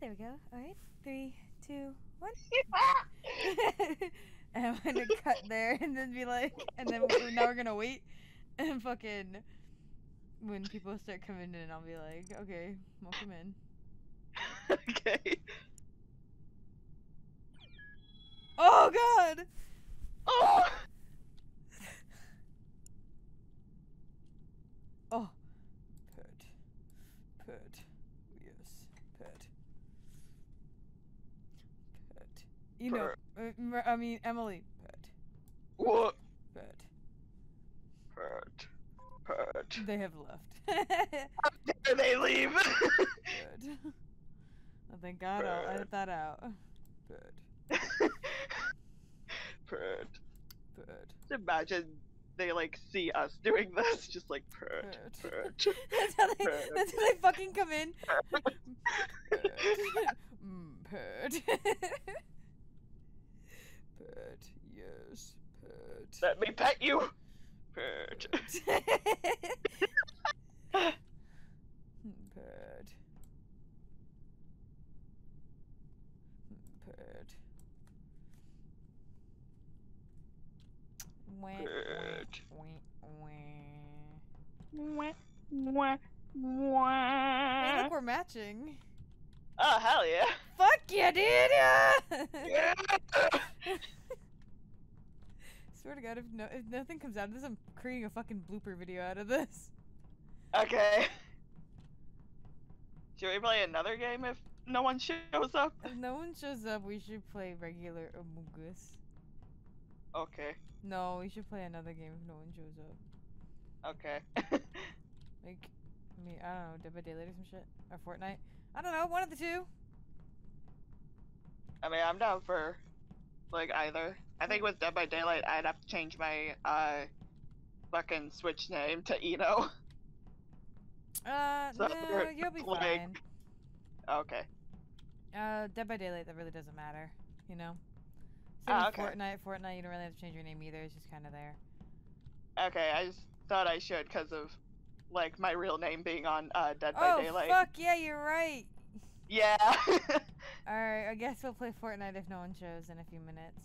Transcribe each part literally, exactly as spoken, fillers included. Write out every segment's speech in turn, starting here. there we go. Alright, three, two, one. And I'm gonna cut there and then be like, and then we're, now we're gonna wait and fucking, when people start coming in, I'll be like, okay, welcome in. Okay. Oh god! Oh! Oh. Pet. Pet. Yes. Pet. Pet. You know, uh, I mean, Emily. Pet. What? Pet. Pet. Pet. They have left. How dare they leave? Pet. Well, thank god I'll edit that out. Pet. Purd. Purd. Imagine they like see us doing this, just like purd. Purd. Purd. That's how they. Purd. That's how they fucking come in. Purd. Purd. Purd. Purd. Yes. Purd. Let me pet you. Purd. Purd. Purd. Purd. Wah, wah, wah. Hey, look, we're matching. Oh, hell yeah. Fuck yeah, dude! Yeah. Swear to god, if, no, if nothing comes out of this, I'm creating a fucking blooper video out of this. Okay. Should we play another game if no one shows up? If no one shows up, we should play regular Among Us. Okay. No, we should play another game if no one shows up. Okay. Like, I mean, I don't know, Dead by Daylight or some shit? Or Fortnite? I don't know, one of the two! I mean, I'm down for, like, either. I think with Dead by Daylight, I'd have to change my, uh, fucking Switch name to Ino. Uh, so no, you'll be like... fine. Okay. Uh, Dead by Daylight, that really doesn't matter, you know? So oh, okay. Fortnite, Fortnite, you don't really have to change your name either, it's just kind of there. Okay, I just thought I should because of, like, my real name being on uh, Dead by oh, Daylight. Oh, fuck, yeah, you're right! Yeah! Alright, I guess we'll play Fortnite if no one shows in a few minutes.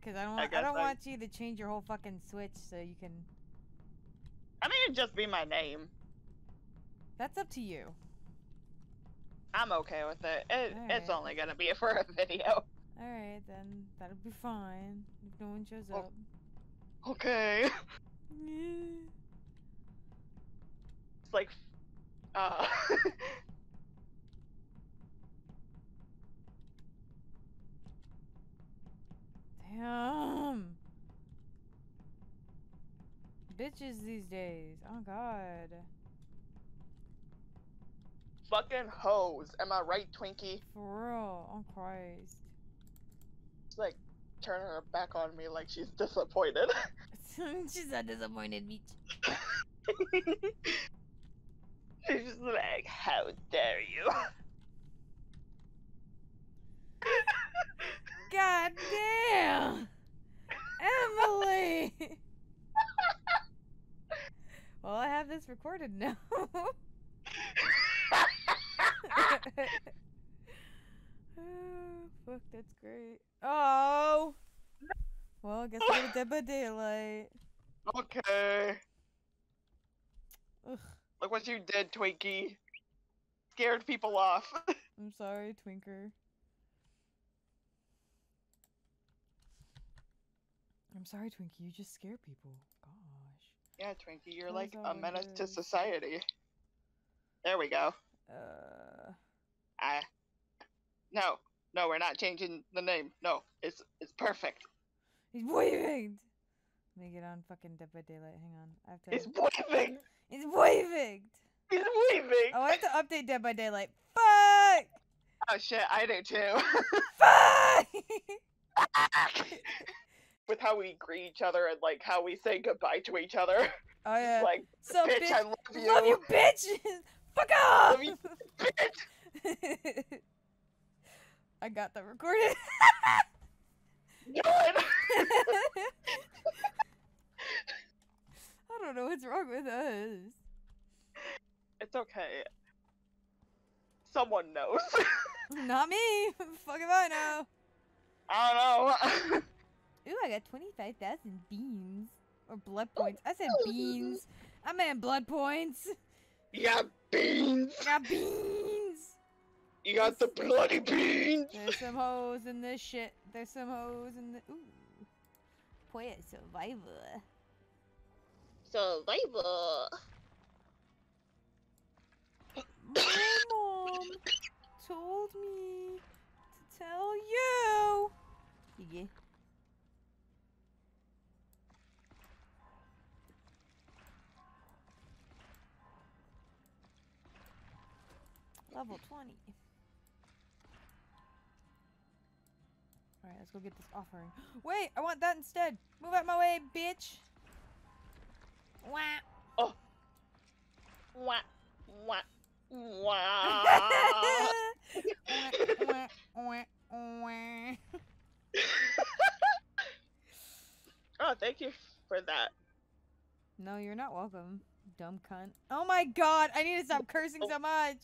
Because I don't, want, I I don't I... want you to change your whole fucking Switch so you can... I mean, it'd just be my name. That's up to you. I'm okay with it. it right. It's only gonna be for a video. Alright, then that'll be fine. If no one shows oh. up. Okay. It's like, uh. Damn. Bitches these days. Oh god. Fucking hoes, am I right, Twinkie? For real, oh Christ. It's like, turn her back on me like she's disappointed. She's a disappointed bitch. She's just like, how dare you? God damn! Emily! Well, I have this recorded now. Oh, fuck, that's great. Oh! Well, I guess we're gonna Dead by Daylight. Okay. Ugh. Look what you did, Twinkie. Scared people off. I'm sorry, Twinker. I'm sorry, Twinkie, you just scare people. Gosh. Yeah, Twinkie, you're like a menace to society. There we go. Uh. I. No, no, we're not changing the name. No, it's it's perfect. He's waving. Let me get on fucking Dead by Daylight. Hang on. I have to. It's waving. It's waving. It's waving. Oh, I have to update Dead by Daylight. Fuck. Oh shit, I do too. Fuck. With how we greet each other and like how we say goodbye to each other. Oh yeah. Like, so bitch, bitch, I love you. Love you, bitches. Fuck off! Love you, bitch. I got that recorded. I don't know what's wrong with us. It's okay. Someone knows. Not me. Fuck if I know. I don't know. Ooh, I got twenty-five thousand beans. Or blood points. I said beans. I meant blood points. You got beans. I got beans. You got There's the bloody beans. There's some hoes in this shit. There's some hoes in the... Ooh. Poet survivor. Survivor. My mom told me to tell you. Yeah. Level twenty. Alright, let's go get this offering. Wait, I want that instead. Move out my way, bitch. Wah. Oh. Wah. Wah. Wah. Wah. Wah. Wah. Oh, thank you for that. No, you're not welcome. Dumb cunt. Oh my god, I need to stop cursing so much.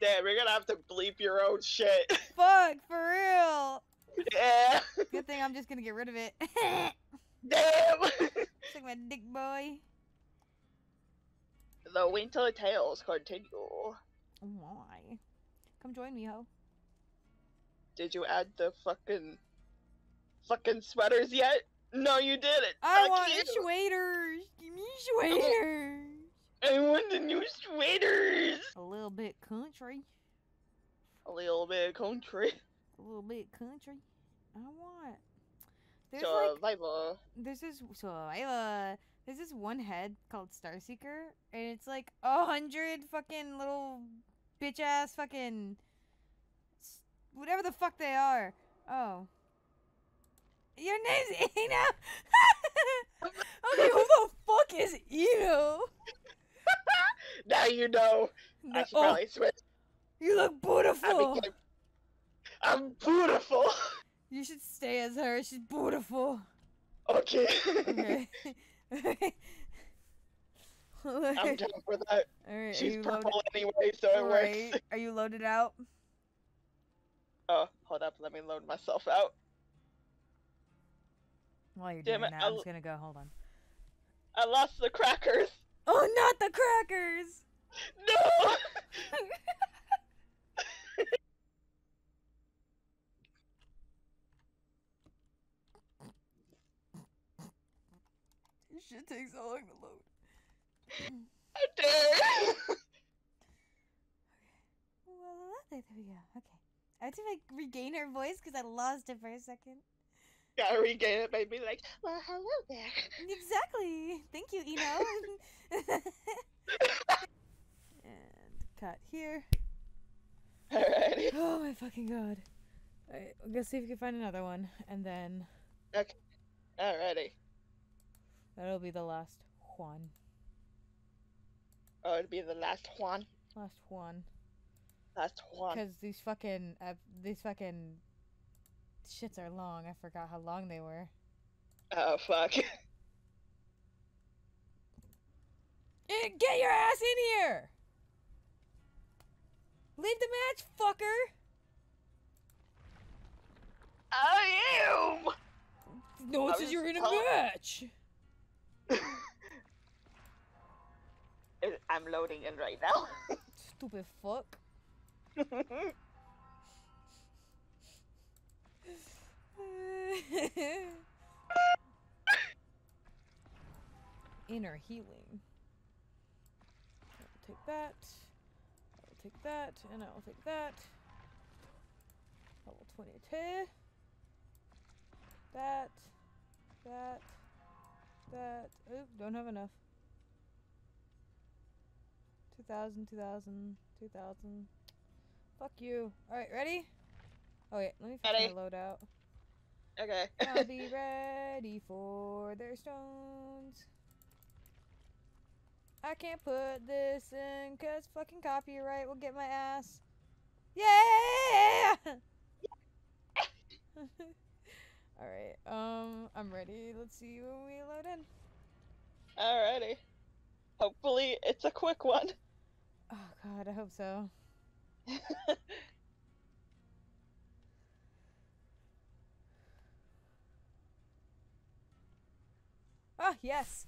Damn, we're gonna have to bleep your own shit. Fuck, for real. Yeah. Good thing I'm just gonna get rid of it. Damn. It's like my dick boy. The winter tales continue. Oh my. Come join me, ho. Did you add the fucking fucking sweaters yet? No, you didn't. I Fuck want you. Sweaters. Give me sweaters. I want the new sweaters. A little bit country. A little bit country. A little bit country. I want. There's Survivor. Like, there's this Survivor. There's this one head called Starseeker, and it's like a hundred fucking little bitch ass fucking whatever the fuck they are. Oh. Your name's Ino? Okay, who the fuck is Ino? Now you know. No. I should oh. probably switch. You look beautiful. Became... I'm beautiful. You should stay as her. She's beautiful. Okay. Okay. Okay. I'm down for that. All right, she's purple loaded? Anyway, so All it right. works. Are you loaded out? Oh, hold up. Let me load myself out. While you're Damn doing it, that, I I'm just gonna go, hold on. I lost the crackers! Oh, not the crackers! No! This shit takes so long to load. I dare! Well, there we go, okay. I have to like, regain her voice because I lost it for a second. Gotta regain it, made me like, well, hello there. Exactly. Thank you, Eno. And cut here. Alrighty. Oh my fucking god. Alright, we'll go see if we can find another one, and then. Okay. Alrighty. That'll be the last Juan. Oh, it'll be the last Juan. Last Juan. Last Juan. Because these fucking, uh, these fucking. Shits are long. I forgot how long they were. Oh, fuck. Get your ass in here! Leave the match, fucker! I am! No, it says you're in a match! I'm loading in right now. Stupid fuck. Inner healing. I will take that. I will take that, and I will take that. Level twenty-two. That. That. That. Oop, don't have enough. two thousand, two thousand, two thousand. Fuck you. Alright, ready? Oh, wait, let me finish my loadout. Okay. I'll be ready for their stones. I can't put this in because fucking copyright will get my ass. Yeah! Alright, um, I'm ready. Let's see when we load in. Alrighty. Hopefully, it's a quick one. Oh, God. God, I hope so. Oh, yes!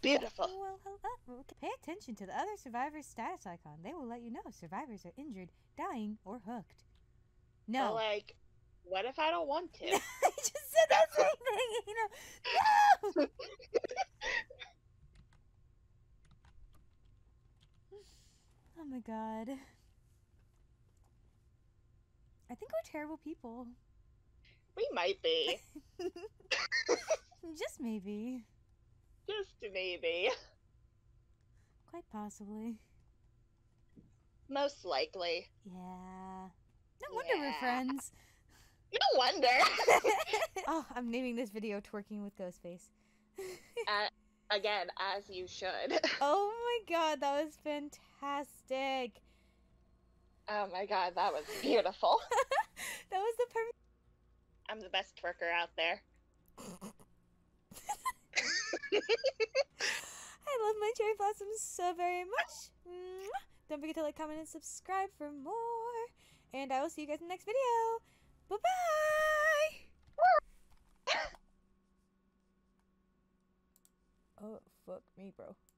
Beautiful. Well, hello. Pay attention to the other survivor's status icon. They will let you know if survivors are injured, dying, or hooked. No. But like, what if I don't want to? I just said that same thing. You know, no. Oh my god. I think we're terrible people. We might be. Just maybe. Just maybe. Quite possibly. Most likely. Yeah. No wonder yeah. we're friends. No wonder. Oh, I'm naming this video Twerking with Ghostface. uh, again, as you should. Oh my god, that was fantastic. Oh my god, that was beautiful. That was the perfect... I'm the best twerker out there. I love my cherry blossoms so very much. Mwah! Don't forget to like, comment, and subscribe for more. And I will see you guys in the next video. Bye-bye! Oh, fuck me, bro.